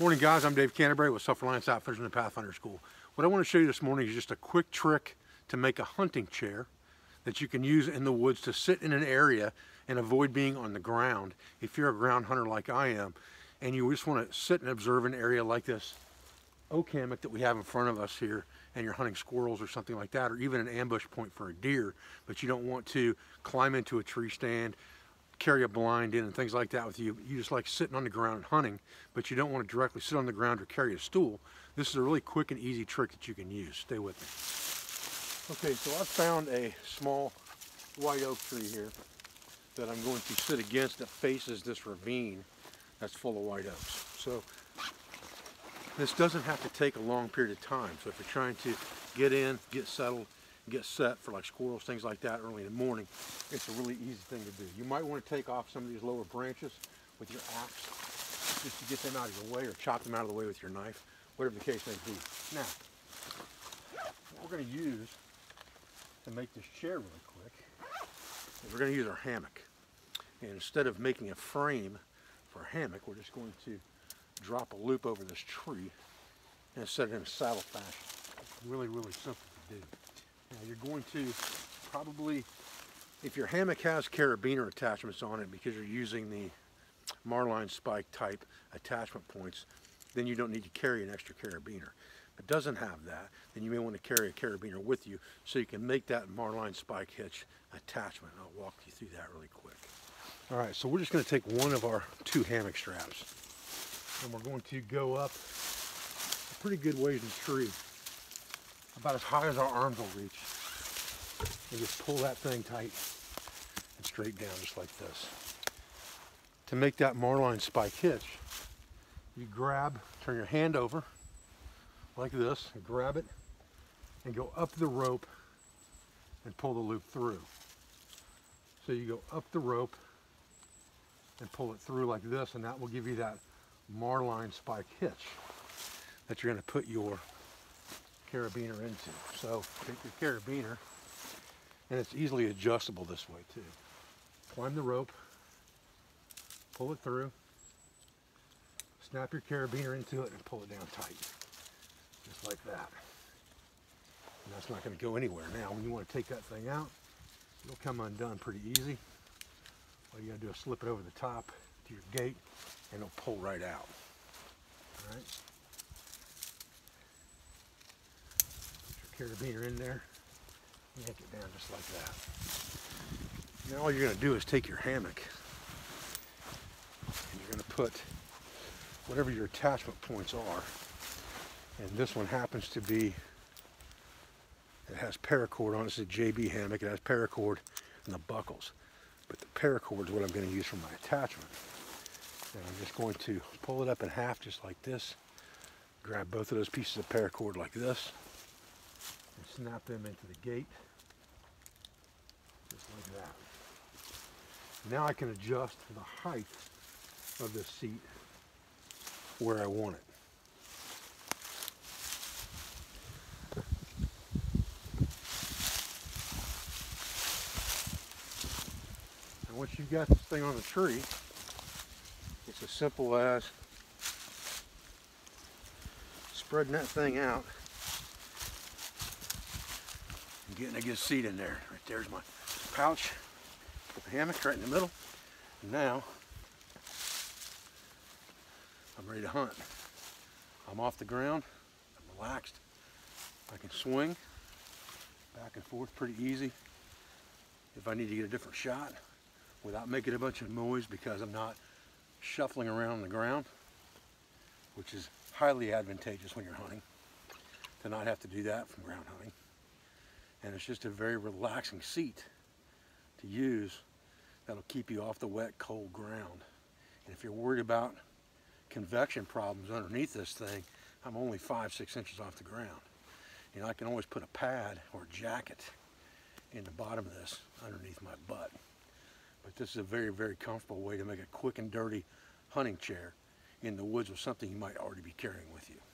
Morning guys, I'm Dave Canterbury with Self Reliance Outfitters in the Pathfinder School. What I want to show you this morning is just a quick trick to make a hunting chair that you can use in the woods to sit in an area and avoid being on the ground. If you're a ground hunter like I am and you just want to sit and observe an area like this oak hammock that we have in front of us here, and you're hunting squirrels or something like that, or even an ambush point for a deer, but you don't want to climb into a tree stand, carry a blind in and things like that with you. You just like sitting on the ground and hunting, but you don't want to directly sit on the ground or carry a stool. This is a really quick and easy trick that you can use. Stay with me. Okay, so I found a small white oak tree here that I'm going to sit against that faces this ravine that's full of white oaks. So this doesn't have to take a long period of time. So if you're trying to get in, get settled, get set for like squirrels, things like that early in the morning, it's a really easy thing to do. You might want to take off some of these lower branches with your axe just to get them out of your way, or chop them out of the way with your knife, whatever the case may be. Now, what we're going to use to make this chair really quick is we're going to use our hammock. And instead of making a frame for a hammock, we're just going to drop a loop over this tree and set it in a saddle fashion. It's really, really simple to do. Now you're going to probably, if your hammock has carabiner attachments on it because you're using the marline spike type attachment points, then you don't need to carry an extra carabiner. If it doesn't have that, then you may want to carry a carabiner with you so you can make that marline spike hitch attachment. And I'll walk you through that really quick. All right, so we're just going to take one of our two hammock straps and we're going to go up a pretty good ways in the tree, about as high as our arms will reach, and just pull that thing tight and straight down just like this. To make that marline spike hitch, you grab, turn your hand over like this, and grab it and go up the rope and pull the loop through. So you go up the rope and pull it through like this, and that will give you that marline spike hitch that you're going to put your carabiner into. So take your carabiner, and it's easily adjustable this way too. Climb the rope, pull it through, snap your carabiner into it and pull it down tight. Just like that. And that's not going to go anywhere. Now when you want to take that thing out, it'll come undone pretty easy. All you got to do is slip it over the top to your gate and it'll pull right out. All right. Carabiner in there, yank it down just like that. Now all you're going to do is take your hammock and you're going to put whatever your attachment points are, and this one happens to be, it has paracord on it. It's a JB hammock. It has paracord and the buckles, but the paracord is what I'm going to use for my attachment. And I'm just going to pull it up in half just like this, grab both of those pieces of paracord like this, and snap them into the gate, just like that. Now I can adjust the height of the seat where I want it. And once you've got this thing on the tree, it's as simple as spreading that thing out, getting a good seat in there. Right there's my pouch, put the hammock right in the middle. And now I'm ready to hunt. I'm off the ground, I'm relaxed. I can swing back and forth pretty easy if I need to get a different shot without making a bunch of noise, because I'm not shuffling around on the ground, which is highly advantageous when you're hunting, to not have to do that from ground hunting. And it's just a very relaxing seat to use that'll keep you off the wet, cold ground. And if you're worried about convection problems underneath this thing, I'm only 5 or 6 inches off the ground. You know, I can always put a pad or a jacket in the bottom of this underneath my butt. But this is a very, very comfortable way to make a quick and dirty hunting chair in the woods with something you might already be carrying with you.